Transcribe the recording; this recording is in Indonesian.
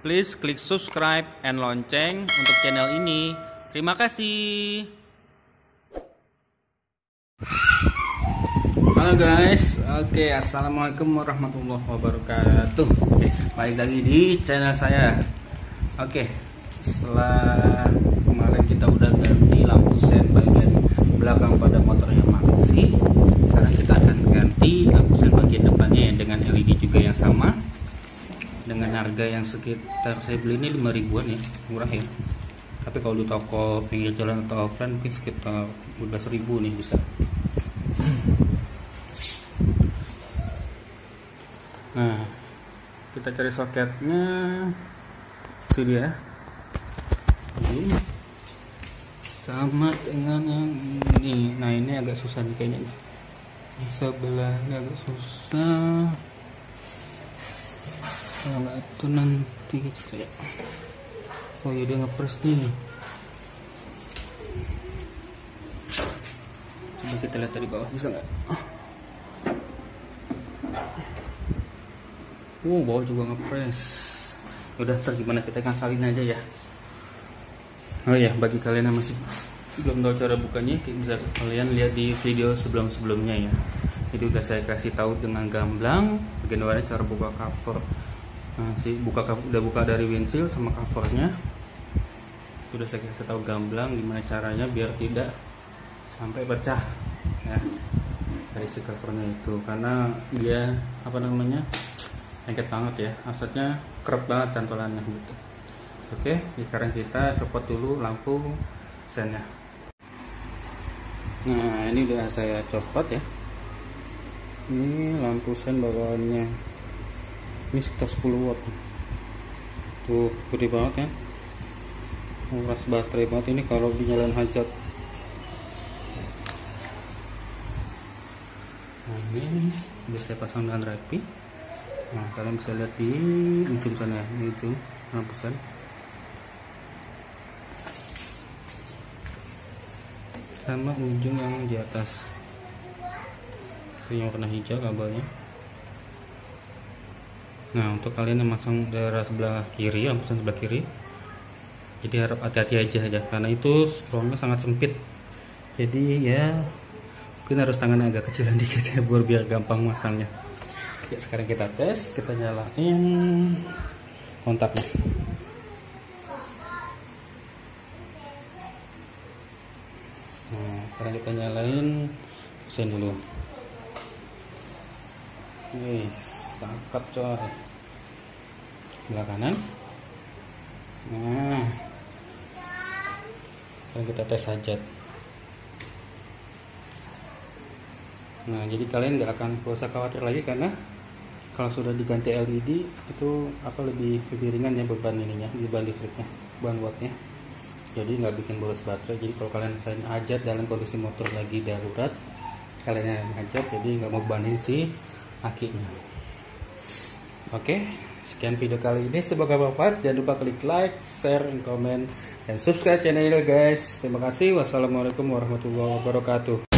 Please klik subscribe and lonceng untuk channel ini. Terima kasih. Halo guys, oke, assalamualaikum warahmatullahi wabarakatuh. Oke, balik lagi di channel saya. Oke, setelah kemarin kita udah ganti lampu sen bagian belakang pada motornya Maxi, sekarang kita akan ganti lampu sen bagian depannya ya, dengan LED juga yang sama, dengan harga yang sekitar saya beli ini 5 ribuan ya, murah ya. Tapi kalau di toko pinggir jalan atau offline mungkin sekitar 12 ribu nih bisa. Nah, kita cari soketnya, itu dia. Ini sama dengan yang ini. Nah, ini agak susah nih kayaknya. Sebelahnya agak susah. Kalau itu nanti kayak, oh iya, dia ngepres nih. Coba kita lihat dari bawah, bisa nggak? Bawah juga ngepres. Udah, gimana kita ngakalin aja ya. Oh iya, bagi kalian yang masih belum tahu cara bukanya, bisa kalian lihat di video sebelum-sebelumnya ya. Jadi udah saya kasih tahu dengan gamblang bagaimana cara buka cover. Nah, udah buka dari windshield sama covernya, sudah saya kasih tahu gamblang gimana caranya biar tidak sampai pecah ya dari si covernya itu, karena dia lengket banget ya, maksudnya kerap banget cantolannya gitu. Oke, sekarang kita copot dulu lampu sennya. Nah, ini udah saya copot ya, ini lampu sen bawaannya. Ini sekitar 10 watt. Tuh, gede banget ya. Nguras baterai banget ini kalau di jalan hajat. Nah, ini bisa pasang dengan rapi. Nah, kalian bisa lihat di ujung sana ya, ini ujung lampusan. Sama ujung yang di atas. Ini yang warna hijau kabelnya. Nah, untuk kalian yang masang daerah sebelah kiri, lampusan sebelah kiri, jadi harap hati-hati aja ya, karena itu scrollnya sangat sempit. Jadi ya mungkin harus tangannya agak kecilan dikit ya, biar gampang masangnya. Ya, sekarang kita tes, kita nyalain kontaknya. Nah, sekarang kita nyalain sen dulu. Yes. Tangkap coy, sebelah kanan. Nah, sekarang kita tes hajat. Nah, jadi kalian nggak akan usah khawatir lagi, karena kalau sudah diganti LED itu lebih ringan ya beban ininya, beban listriknya, beban wattnya. Jadi nggak bikin boros baterai. Jadi kalau kalian selain hajat dalam kondisi motor lagi darurat, kalian yang hajat jadi nggak mau bebanin si akinya. Oke, sekian video kali ini, semoga bermanfaat. Jangan lupa klik like, share, komen, dan subscribe channel ini guys. Terima kasih. Wassalamualaikum warahmatullahi wabarakatuh.